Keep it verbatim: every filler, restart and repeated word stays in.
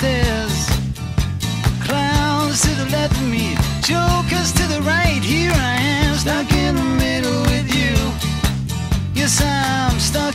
stairs. Clowns to the left of me, jokers to the right. Here I am, stuck in the middle with you. Yes, I'm stuck